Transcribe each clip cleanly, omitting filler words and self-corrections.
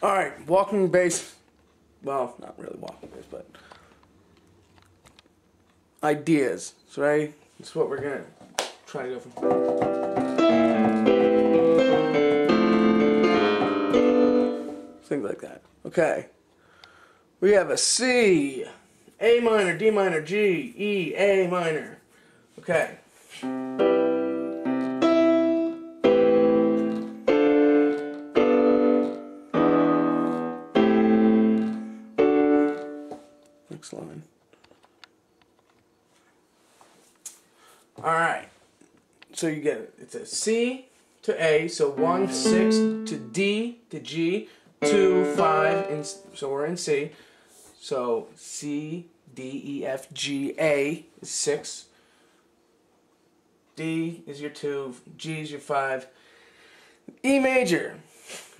Alright, walking bass. Well, not really walking bass, but ideas, right? That's what we're gonna try to go for. Things like that. Okay. We have a C, A minor, D minor, G, E, A minor. Okay. Next line. All right. So you get it. It's a C to A, so 1, 6 to D to G, 2, 5, and so we're in C. So C, D, E, F, G, A is 6. D is your 2. G is your 5. E major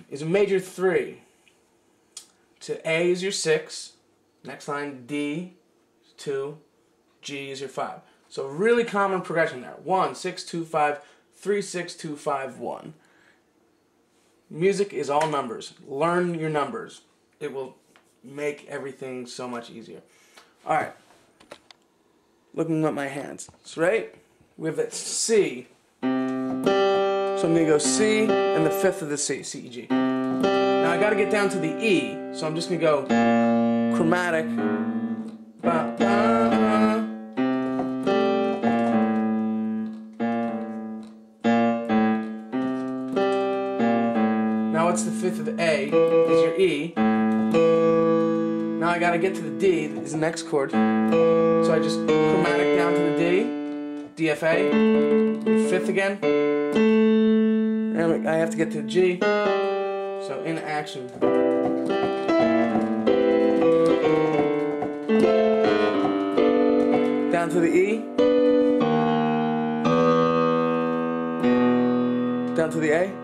is a major 3. To A is your 6. Next line, D is 2. G is your 5. So really common progression there. 1, 6, 2, 5, 3, 6, 2, 5, 1. Music is all numbers. Learn your numbers. It will make everything so much easier. Alright. Looking at my hands. So right? We have that C. So I'm going to go C and the fifth of the C. C, E, G. Now I got to get down to the E. So I'm just going to go chromatic. Ba, ba. Now what's the fifth of the A? Is your E. Now I gotta get to the D, is the next chord. So I just chromatic down to the D, DFA, fifth again. And I have to get to the G. So in action. Down to the E. Down to the A.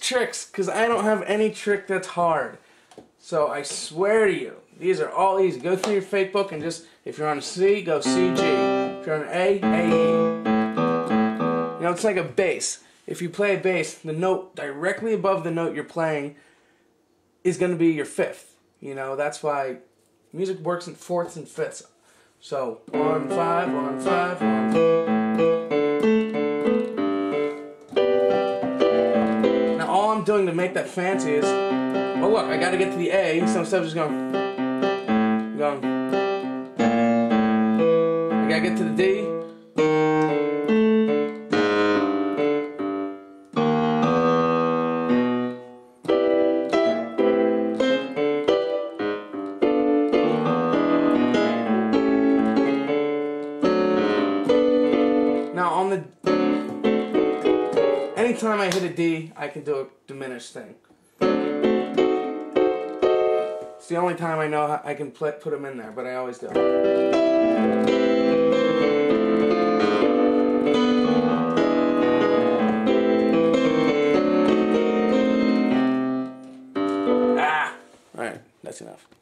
Tricks, because I don't have any trick that's hard. So I swear to you, these are all easy. Go through your fake book and just, if you're on a C, go C, G. If you're on an A, E. You know, it's like a bass. If you play a bass, the note directly above the note you're playing is going to be your fifth. You know, that's why music works in fourths and fifths. So, 1, 5, 1, 5, 1, 5. Doing to make that fancy is, oh look, I gotta get to the A, so instead of just going, I gotta get to the D, now on the anytime I hit a D, I can do a diminished thing. It's the only time I know how I can put them in there, but I always do. Ah! Alright, that's enough.